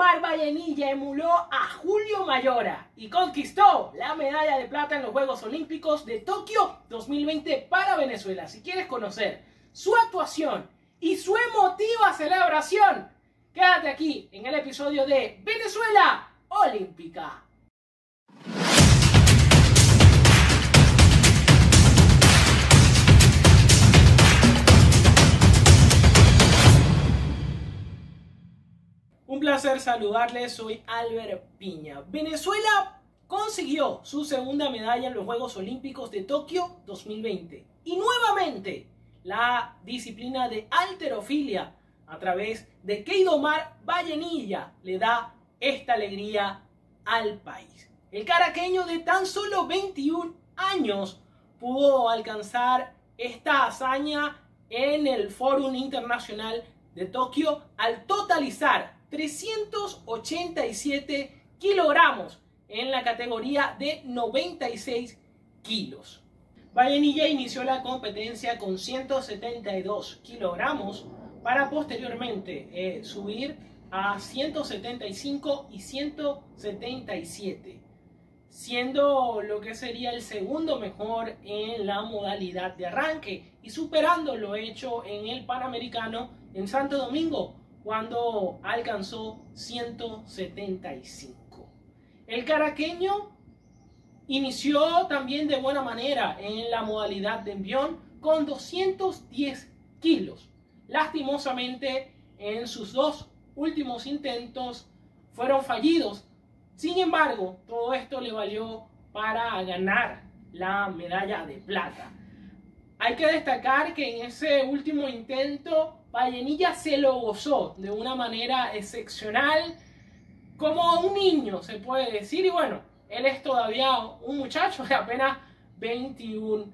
Keydomar Vallenilla emuló a Julio Mayora y conquistó la medalla de plata en los Juegos Olímpicos de Tokio 2020 para Venezuela. Si quieres conocer su actuación y su emotiva celebración, quédate aquí en el episodio de Venezuela Olímpica. Un placer saludarles, soy Albert Piña. Venezuela consiguió su segunda medalla en los Juegos Olímpicos de Tokio 2020 y nuevamente la disciplina de halterofilia a través de Keydomar Vallenilla le da esta alegría al país. El caraqueño de tan solo 21 años pudo alcanzar esta hazaña en el Forum Internacional de Tokio al totalizar 387 kilogramos en la categoría de 96 kilos. Vallenilla inició la competencia con 172 kilogramos para posteriormente subir a 175 y 177, siendo lo que sería el segundo mejor en la modalidad de arranque y superando lo hecho en el Panamericano en Santo Domingo, cuando alcanzó 175. El caraqueño inició también de buena manera en la modalidad de envión con 210 kilos. Lastimosamente, en sus dos últimos intentos fueron fallidos. Sin embargo, todo esto le valió para ganar la medalla de plata. Hay que destacar que en ese último intento Vallenilla se lo gozó de una manera excepcional, como un niño se puede decir, y bueno, él es todavía un muchacho de apenas 21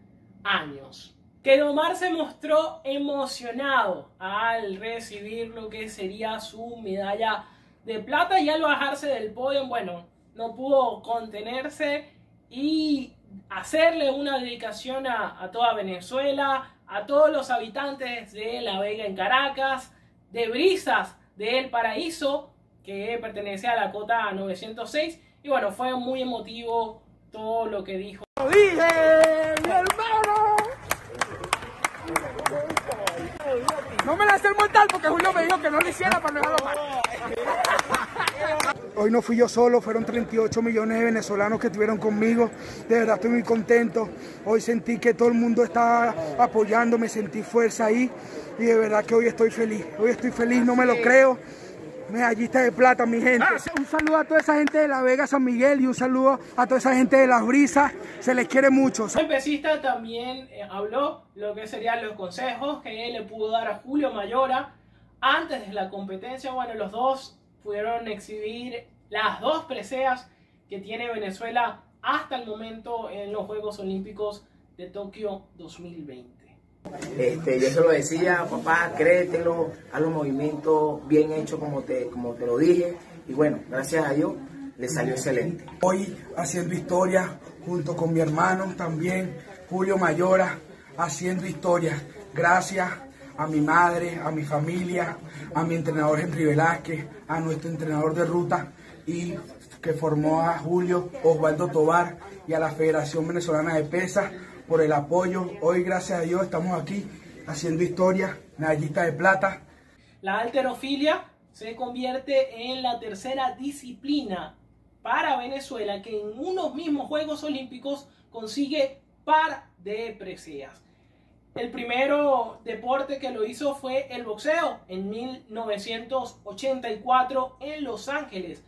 años. Keydomar se mostró emocionado al recibir lo que sería su medalla de plata y al bajarse del podio, bueno, no pudo contenerse y hacerle una dedicación a toda Venezuela, a todos los habitantes de La Vega en Caracas, de Brisas del Paraíso, que pertenece a la cota 906, y bueno, fue muy emotivo todo lo que dijo. ¡Lo dije, mi hermano! No me la sé montar porque Julio me dijo que no lo hiciera para no dejarlo mal. Hoy no fui yo solo, fueron 38 millones de venezolanos que estuvieron conmigo. De verdad estoy muy contento. Hoy sentí que todo el mundo estaba apoyándome, sentí fuerza ahí. Y de verdad que hoy estoy feliz. Hoy estoy feliz, no me lo creo. Medallista de plata, mi gente. Un saludo a toda esa gente de La Vega, San Miguel, y un saludo a toda esa gente de Las Brisas. Se les quiere mucho. El pesista también habló lo que serían los consejos que él le pudo dar a Julio Mayora antes de la competencia. Bueno, los dos pudieron exhibir las dos preseas que tiene Venezuela hasta el momento en los Juegos Olímpicos de Tokio 2020. Yo se lo decía, papá, créetelo, haz los movimientos bien hechos como te lo dije. Y bueno, gracias a Dios, le salió excelente. Hoy haciendo historia junto con mi hermano también, Julio Mayora, haciendo historia. Gracias a mi madre, a mi familia, a mi entrenador Henry Velázquez, a nuestro entrenador de ruta y que formó a Julio, Osvaldo Tobar, y a la Federación Venezolana de Pesas por el apoyo. Hoy, gracias a Dios, estamos aquí haciendo historia, medallista de plata. La halterofilia se convierte en la tercera disciplina para Venezuela que en unos mismos Juegos Olímpicos consigue par de preseas. El primero deporte que lo hizo fue el boxeo en 1984 en Los Ángeles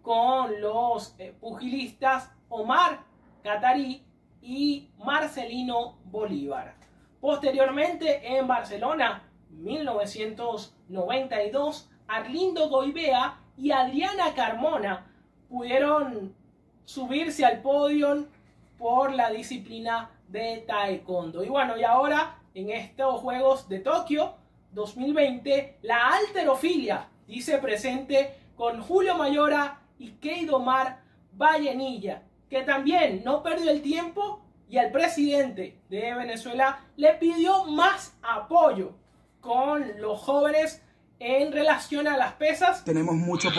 con los pugilistas Omar Catarí y Marcelino Bolívar. Posteriormente en Barcelona, 1992, Arlindo Goivea y Adriana Carmona pudieron subirse al podio por la disciplina de taekwondo. Y bueno, y ahora en estos Juegos de Tokio 2020, la halterofilia dice presente con Julio Mayora y Keydomar Vallenilla, que también no perdió el tiempo y al presidente de Venezuela le pidió más apoyo con los jóvenes en relación a las pesas. Tenemos mucho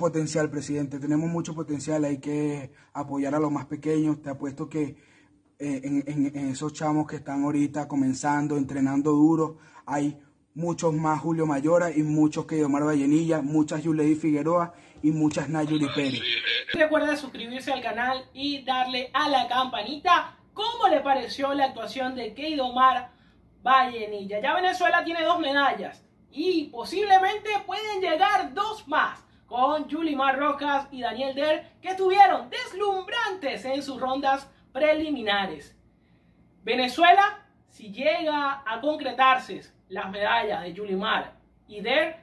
potencial, presidente, tenemos mucho potencial, hay que apoyar a los más pequeños. Te apuesto que en esos chamos que están ahorita comenzando, entrenando duro, hay muchos más Julio Mayora y muchos Keydomar Vallenilla, muchas Yuleidy Figueroa y muchas Nayuri Pérez. Recuerda suscribirse al canal y darle a la campanita. ¿Cómo le pareció la actuación de Keydomar Vallenilla? Ya Venezuela tiene 2 medallas y posiblemente pueden llegar 2 más con Yulimar Rojas y Daniel Dhers, que estuvieron deslumbrantes en sus rondas preliminares. Venezuela, si llega a concretarse las medallas de Yulimar y Dhers,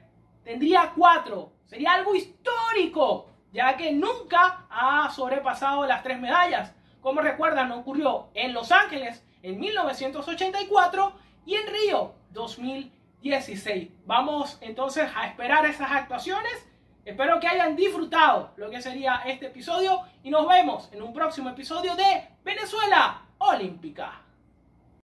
tendría 4. Sería algo histórico, ya que nunca ha sobrepasado las 3 medallas. Como recuerdan, ocurrió en Los Ángeles en 1984 y en Río 2016. Vamos entonces a esperar esas actuaciones. Espero que hayan disfrutado lo que sería este episodio y nos vemos en un próximo episodio de Venezuela Olímpica.